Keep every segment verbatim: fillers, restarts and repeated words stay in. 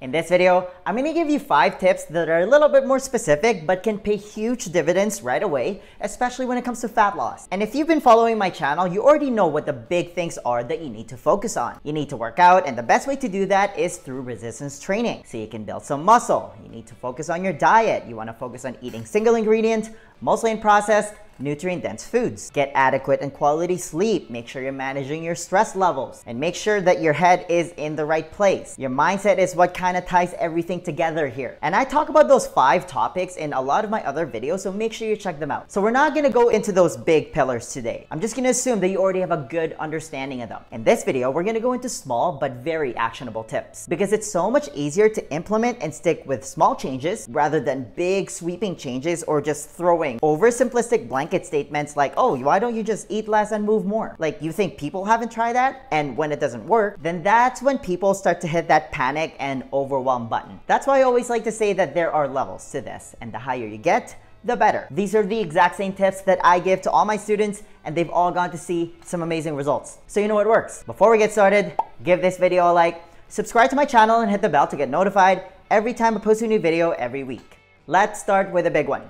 In this video, I'm going to give you five tips that are a little bit more specific but can pay huge dividends right away, especially when it comes to fat loss. And if you've been following my channel, you already know what the big things are that you need to focus on. You need to work out, and the best way to do that is through resistance training, so you can build some muscle. You need to focus on your diet. You want to focus on eating single ingredient, mostly unprocessed, nutrient-dense foods. Get adequate and quality sleep. Make sure you're managing your stress levels, and make sure that your head is in the right place. Your mindset is what kind of ties everything together here. And I talk about those five topics in a lot of my other videos, so make sure you check them out. So we're not gonna go into those big pillars today. I'm just gonna assume that you already have a good understanding of them. In this video, we're gonna go into small but very actionable tips, because it's so much easier to implement and stick with small changes rather than big sweeping changes or just throwing oversimplistic blanket statements like, oh, why don't you just eat less and move more? Like, you think people haven't tried that? And when it doesn't work, then that's when people start to hit that panic and overwhelm button. That's why I always like to say that there are levels to this, and the higher you get, the better. These are the exact same tips that I give to all my students, and they've all gone to see some amazing results. So you know it works. Before we get started, give this video a like, subscribe to my channel, and hit the bell to get notified every time I post a new video every week. Let's start with a big one.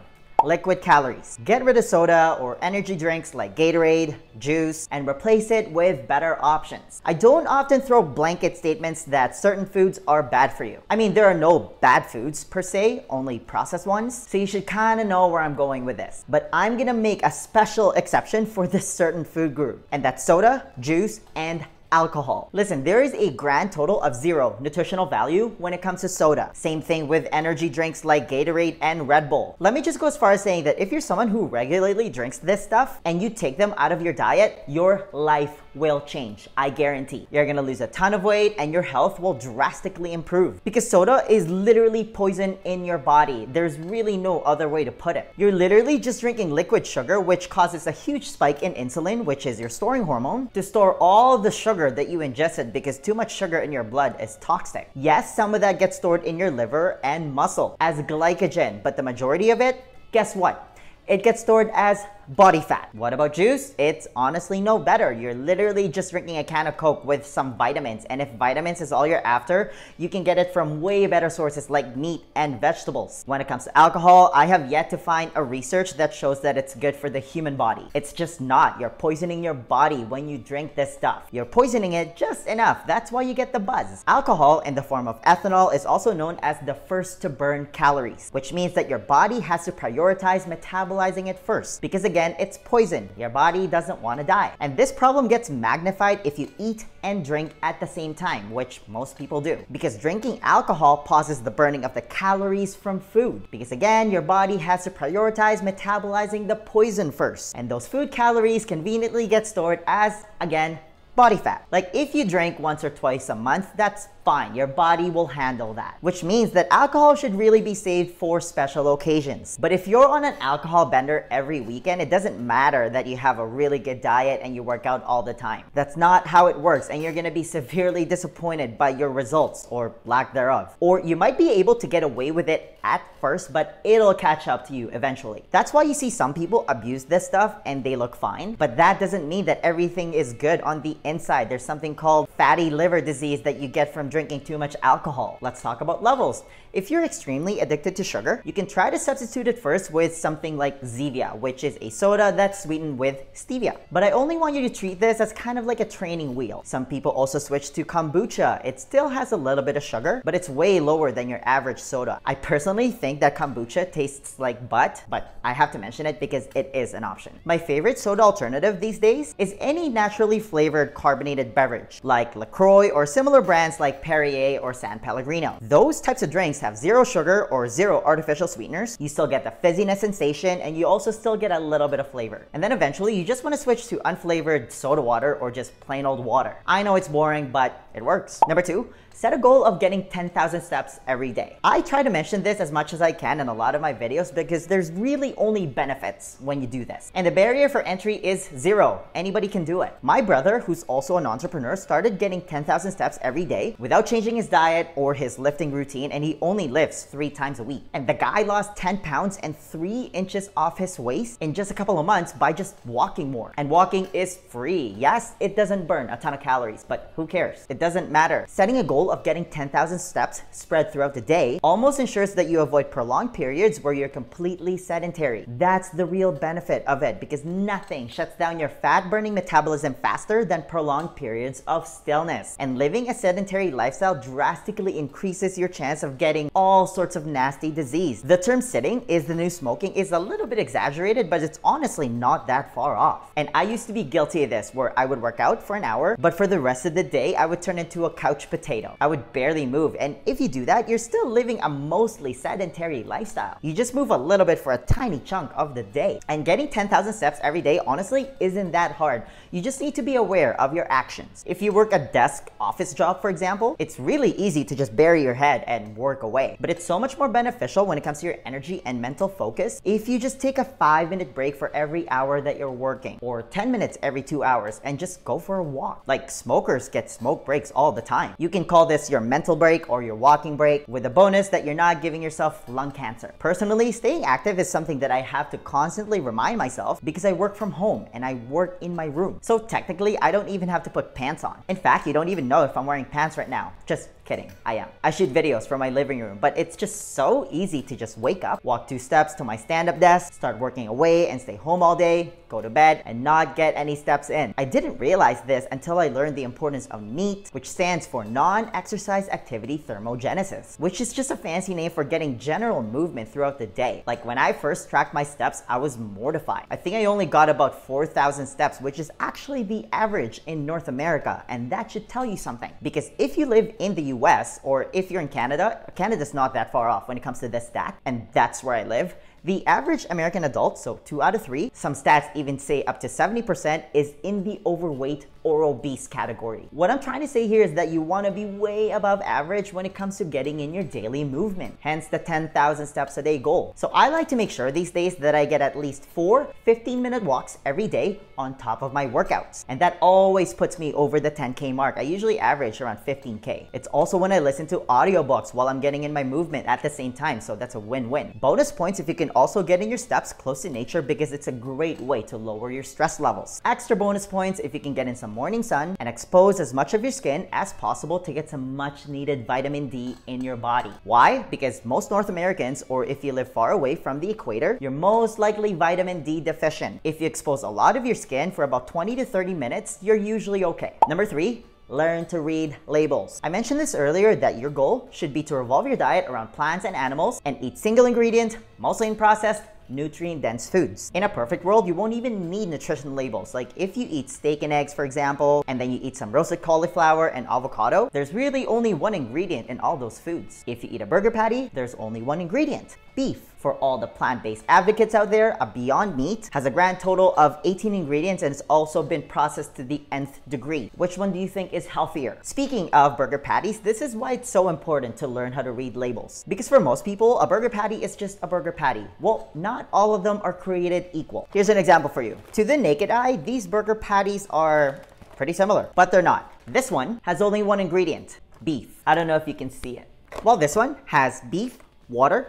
Liquid calories. Get rid of soda or energy drinks like Gatorade, juice, and replace it with better options. I don't often throw blanket statements that certain foods are bad for you. I mean, there are no bad foods per se, only processed ones, so you should kind of know where I'm going with this. But I'm gonna make a special exception for this certain food group, and that's soda, juice, and alcohol. Listen, there is a grand total of zero nutritional value when it comes to soda. Same thing with energy drinks like Gatorade and Red Bull. Let me just go as far as saying that if you're someone who regularly drinks this stuff and you take them out of your diet, your life will change. I guarantee. You're gonna lose a ton of weight and your health will drastically improve, because soda is literally poison in your body. There's really no other way to put it. You're literally just drinking liquid sugar, which causes a huge spike in insulin, which is your storing hormone, to store all the sugar that you ingested, because too much sugar in your blood is toxic. Yes, some of that gets stored in your liver and muscle as glycogen, but the majority of it, guess what? It gets stored as body fat. What about juice? It's honestly no better. You're literally just drinking a can of Coke with some vitamins, and if vitamins is all you're after, you can get it from way better sources like meat and vegetables. When it comes to alcohol, I have yet to find a research that shows that it's good for the human body. It's just not. You're poisoning your body when you drink this stuff. You're poisoning it just enough. That's why you get the buzz. Alcohol in the form of ethanol is also known as the first to burn calories, which means that your body has to prioritize metabolizing it first, because again, Again, it's poison. Your body doesn't want to die. And this problem gets magnified if you eat and drink at the same time, which most people do, because drinking alcohol pauses the burning of the calories from food, because again, your body has to prioritize metabolizing the poison first, and those food calories conveniently get stored as, again, body fat. Like, if you drink once or twice a month, that's fine. Your body will handle that, which means that alcohol should really be saved for special occasions. But if you're on an alcohol bender every weekend, it doesn't matter that you have a really good diet and you work out all the time. That's not how it works, and you're going to be severely disappointed by your results, or lack thereof. Or you might be able to get away with it at first, but it'll catch up to you eventually. That's why you see some people abuse this stuff and they look fine, but that doesn't mean that everything is good on the inside. There's something called fatty liver disease that you get from drinking too much alcohol. Let's talk about levels. If you're extremely addicted to sugar, you can try to substitute it first with something like Zevia, which is a soda that's sweetened with stevia. But I only want you to treat this as kind of like a training wheel. Some people also switch to kombucha. It still has a little bit of sugar, but it's way lower than your average soda. I personally think that kombucha tastes like butt, but I have to mention it because it is an option. My favorite soda alternative these days is any naturally flavored carbonated beverage like LaCroix or similar brands like Perrier or San Pellegrino. Those types of drinks have zero sugar or zero artificial sweeteners. You still get the fizziness sensation, and you also still get a little bit of flavor. And then eventually you just want to switch to unflavored soda water or just plain old water. I know it's boring, but it works. Number two, set a goal of getting ten thousand steps every day. I try to mention this as much as I can in a lot of my videos, because there's really only benefits when you do this. And the barrier for entry is zero. Anybody can do it. My brother, who's also an entrepreneur, started getting ten thousand steps every day without changing his diet or his lifting routine, and he only lifts three times a week. And the guy lost ten pounds and three inches off his waist in just a couple of months by just walking more. And walking is free. Yes, it doesn't burn a ton of calories, but who cares? It doesn't matter. Setting a goal goal of getting ten thousand steps spread throughout the day almost ensures that you avoid prolonged periods where you're completely sedentary. That's the real benefit of it, because nothing shuts down your fat-burning metabolism faster than prolonged periods of stillness. And living a sedentary lifestyle drastically increases your chance of getting all sorts of nasty disease. The term sitting is the new smoking is a little bit exaggerated, but it's honestly not that far off. And I used to be guilty of this, where I would work out for an hour, but for the rest of the day, I would turn into a couch potato. I would barely move. And if you do that, you're still living a mostly sedentary lifestyle. You just move a little bit for a tiny chunk of the day. And getting ten thousand steps every day, honestly, isn't that hard. You just need to be aware of your actions. If you work a desk office job, for example, it's really easy to just bury your head and work away. But it's so much more beneficial when it comes to your energy and mental focus if you just take a five minute break for every hour that you're working, or ten minutes every two hours, and just go for a walk. Like, smokers get smoke breaks all the time. You can call this your mental break or your walking break, with a bonus that you're not giving yourself lung cancer. Personally, staying active is something that I have to constantly remind myself because I work from home and I work in my room. So technically, I don't even have to put pants on. In fact, you don't even know if I'm wearing pants right now. Just kidding, I am. I shoot videos from my living room, but it's just so easy to just wake up, walk two steps to my stand-up desk, start working away and stay home all day, go to bed, and not get any steps in. I didn't realize this until I learned the importance of NEAT, which stands for non-exercise activity thermogenesis, which is just a fancy name for getting general movement throughout the day. Like, when I first tracked my steps, I was mortified. I think I only got about four thousand steps, which is actually the average in North America, and that should tell you something. Because if you live in the U S, U S or if you're in Canada, Canada's not that far off when it comes to this stat, and that's where I live. The average American adult, so two out of three, some stats even say up to seventy percent, is in the overweight or obese category. What I'm trying to say here is that you want to be way above average when it comes to getting in your daily movement, hence the ten thousand steps a day goal. So I like to make sure these days that I get at least four fifteen minute walks every day on top of my workouts. And that always puts me over the ten K mark. I usually average around fifteen K. It's also when I listen to audiobooks while I'm getting in my movement at the same time, so that's a win-win. Bonus points if you can also getting your steps close to nature, because it's a great way to lower your stress levels. Extra bonus points if you can get in some morning sun and expose as much of your skin as possible to get some much needed vitamin D in your body. Why? Because most North Americans, or if you live far away from the equator, you're most likely vitamin D deficient. If you expose a lot of your skin for about twenty to thirty minutes, you're usually okay. Number three, learn to read labels. I mentioned this earlier that your goal should be to revolve your diet around plants and animals and eat single ingredient, mostly unprocessed, nutrient-dense foods. In a perfect world, you won't even need nutrition labels. Like, if you eat steak and eggs, for example, and then you eat some roasted cauliflower and avocado, there's really only one ingredient in all those foods. If you eat a burger patty, there's only one ingredient, beef. For all the plant-based advocates out there, a Beyond Meat has a grand total of eighteen ingredients, and it's also been processed to the nth degree. Which one do you think is healthier? Speaking of burger patties, this is why it's so important to learn how to read labels. Because for most people, a burger patty is just a burger patty. Well, not Not all of them are created equal. Here's an example for you. To the naked eye, these burger patties are pretty similar, but they're not. This one has only one ingredient, beef. I don't know if you can see it. Well, this one has beef, water,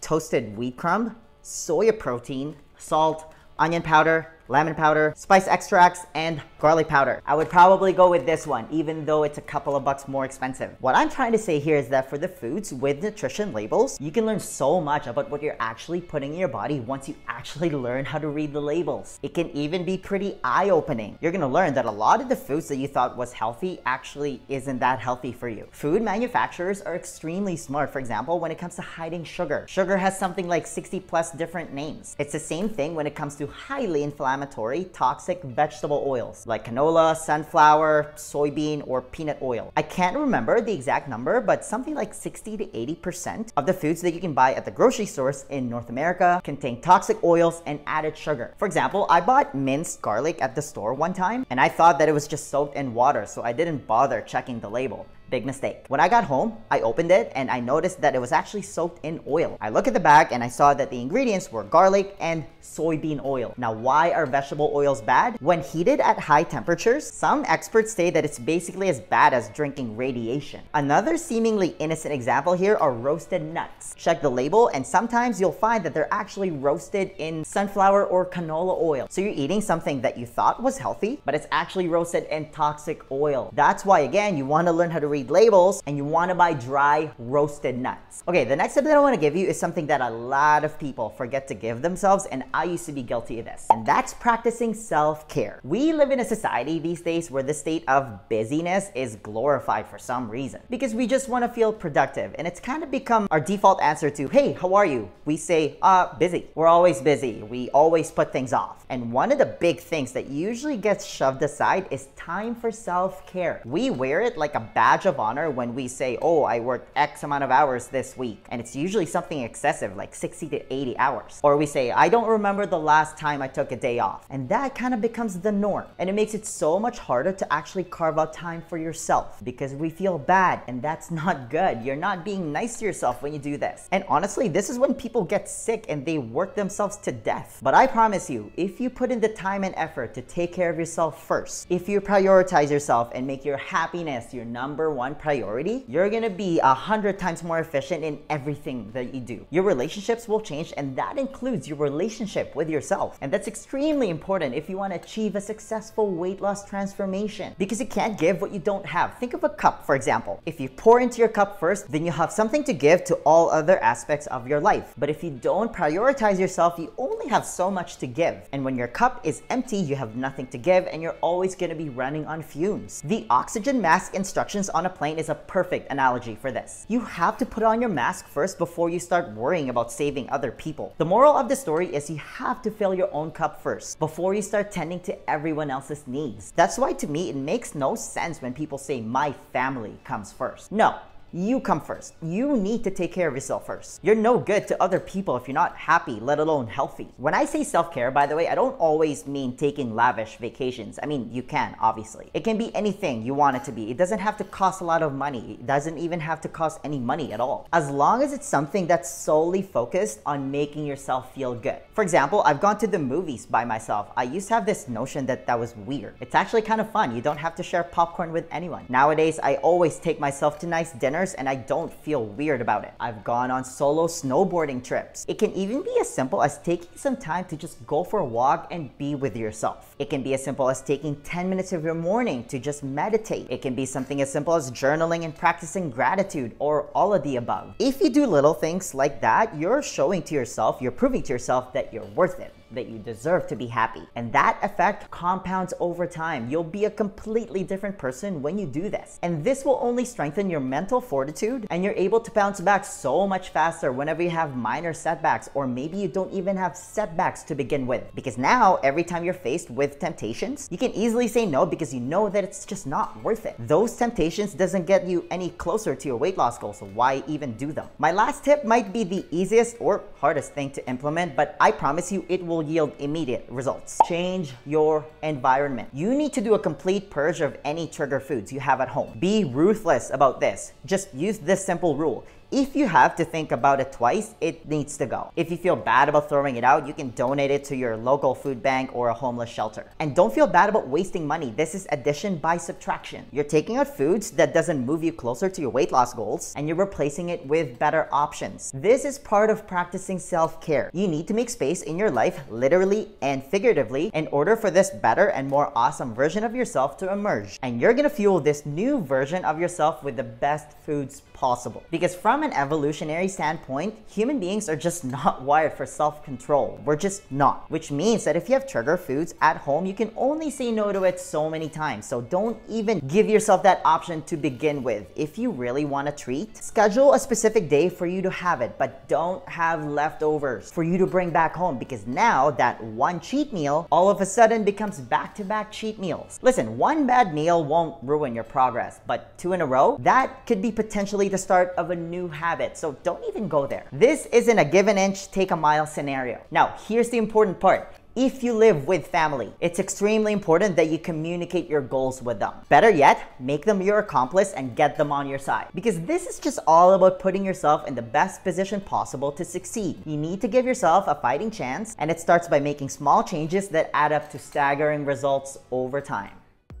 toasted wheat crumb, soya protein, salt, onion powder, lemon powder, spice extracts, and garlic powder. I would probably go with this one, even though it's a couple of bucks more expensive. What I'm trying to say here is that for the foods with nutrition labels, you can learn so much about what you're actually putting in your body once you actually learn how to read the labels. It can even be pretty eye-opening. You're gonna learn that a lot of the foods that you thought was healthy actually isn't that healthy for you. Food manufacturers are extremely smart, for example, when it comes to hiding sugar. Sugar has something like sixty plus different names. It's the same thing when it comes to highly inflammatory inflammatory toxic vegetable oils like canola, sunflower, soybean, or peanut oil. I can't remember the exact number, but something like sixty to eighty percent of the foods that you can buy at the grocery stores in North America contain toxic oils and added sugar. For example, I bought minced garlic at the store one time, and I thought that it was just soaked in water, so I didn't bother checking the label. Big mistake. When I got home, I opened it and I noticed that it was actually soaked in oil. I looked at the bag and I saw that the ingredients were garlic and soybean oil. Now, why are vegetable oils bad? When heated at high temperatures, some experts say that it's basically as bad as drinking radiation. Another seemingly innocent example here are roasted nuts. Check the label and sometimes you'll find that they're actually roasted in sunflower or canola oil. So you're eating something that you thought was healthy, but it's actually roasted in toxic oil. That's why, again, you want to learn how to read labels, and you wanna buy dry roasted nuts. Okay, the next tip that I wanna give you is something that a lot of people forget to give themselves, and I used to be guilty of this, and that's practicing self-care. We live in a society these days where the state of busyness is glorified for some reason, because we just wanna feel productive, and it's kind of become our default answer to, hey, how are you? We say, uh, busy. We're always busy. We always put things off. And one of the big things that usually gets shoved aside is time for self-care. We wear it like a badge of honor when we say, oh, I worked X amount of hours this week. And it's usually something excessive, like sixty to eighty hours. Or we say, I don't remember the last time I took a day off. And that kind of becomes the norm. And it makes it so much harder to actually carve out time for yourself because we feel bad, and that's not good. You're not being nice to yourself when you do this. And honestly, this is when people get sick and they work themselves to death. But I promise you, if you put in the time and effort to take care of yourself first, if you prioritize yourself and make your happiness your number one priority, you're gonna be a hundred times more efficient in everything that you do. Your relationships will change, and that includes your relationship with yourself. And that's extremely important if you want to achieve a successful weight loss transformation, because you can't give what you don't have. Think of a cup, for example. If you pour into your cup first, then you have something to give to all other aspects of your life. But if you don't prioritize yourself, you only have so much to give. And when your cup is empty, you have nothing to give, and you're always going to be running on fumes. The oxygen mask instructions on a plane is a perfect analogy for this. You have to put on your mask first before you start worrying about saving other people. The moral of the story is you have to fill your own cup first before you start tending to everyone else's needs. That's why, to me, it makes no sense when people say my family comes first. No. You come first. You need to take care of yourself first. You're no good to other people if you're not happy, let alone healthy. When I say self-care, by the way, I don't always mean taking lavish vacations. I mean, you can, obviously. It can be anything you want it to be. It doesn't have to cost a lot of money. It doesn't even have to cost any money at all, as long as it's something that's solely focused on making yourself feel good. For example, I've gone to the movies by myself. I used to have this notion that that was weird. It's actually kind of fun. You don't have to share popcorn with anyone. Nowadays, I always take myself to nice dinners, and I don't feel weird about it. I've gone on solo snowboarding trips. It can even be as simple as taking some time to just go for a walk and be with yourself. It can be as simple as taking ten minutes of your morning to just meditate. It can be something as simple as journaling and practicing gratitude, or all of the above. If you do little things like that, you're showing to yourself, you're proving to yourself that you're worth it, that you deserve to be happy. And that effect compounds over time. You'll be a completely different person when you do this. And this will only strengthen your mental fortitude, and you're able to bounce back so much faster whenever you have minor setbacks, or maybe you don't even have setbacks to begin with. Because now, every time you're faced with temptations, you can easily say no because you know that it's just not worth it. Those temptations doesn't get you any closer to your weight loss goal, so why even do them? My last tip might be the easiest or hardest thing to implement, but I promise you it will yield immediate results. Change your environment. You need to do a complete purge of any trigger foods you have at home. Be ruthless about this. Just use this simple rule. If you have to think about it twice, it needs to go. If you feel bad about throwing it out, you can donate it to your local food bank or a homeless shelter. And don't feel bad about wasting money. This is addition by subtraction. You're taking out foods that doesn't move you closer to your weight loss goals, and you're replacing it with better options. This is part of practicing self-care. You need to make space in your life, literally and figuratively, in order for this better and more awesome version of yourself to emerge. And you're gonna fuel this new version of yourself with the best foods possible. Because from From an evolutionary standpoint, human beings are just not wired for self-control. We're just not. Which means that if you have trigger foods at home, you can only say no to it so many times. So don't even give yourself that option to begin with. If you really want a treat, schedule a specific day for you to have it, but don't have leftovers for you to bring back home, because now that one cheat meal all of a sudden becomes back-to-back cheat meals. Listen, one bad meal won't ruin your progress, but two in a row, that could be potentially the start of a new habit, so don't even go there. This isn't a give an inch, take a mile scenario. Now, here's the important part. If you live with family, it's extremely important that you communicate your goals with them. Better yet, make them your accomplice and get them on your side. Because this is just all about putting yourself in the best position possible to succeed. You need to give yourself a fighting chance, and it starts by making small changes that add up to staggering results over time.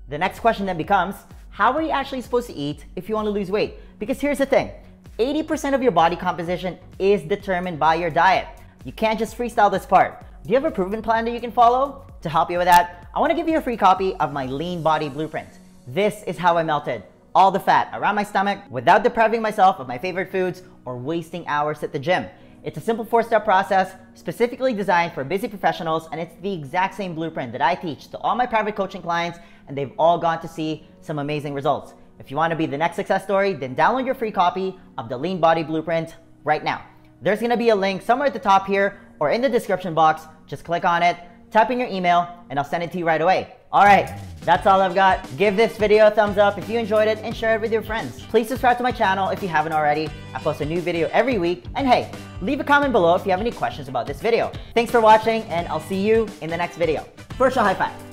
The next question then becomes, how are you actually supposed to eat if you want to lose weight? Because here's the thing. eighty percent of your body composition is determined by your diet. You can't just freestyle this part. Do you have a proven plan that you can follow? To help you with that, I want to give you a free copy of my Lean Body Blueprint. This is how I melted all the fat around my stomach without depriving myself of my favorite foods or wasting hours at the gym. It's a simple four-step process specifically designed for busy professionals, and it's the exact same blueprint that I teach to all my private coaching clients, and they've all gone to see some amazing results. If you want to be the next success story, then download your free copy of the Lean Body Blueprint right now. There's going to be a link somewhere at the top here or in the description box. Just click on it, type in your email, and I'll send it to you right away. All right, that's all I've got. Give this video a thumbs up if you enjoyed it and share it with your friends. Please subscribe to my channel if you haven't already. I post a new video every week. And hey, leave a comment below if you have any questions about this video. Thanks for watching, and I'll see you in the next video. Virtual high five.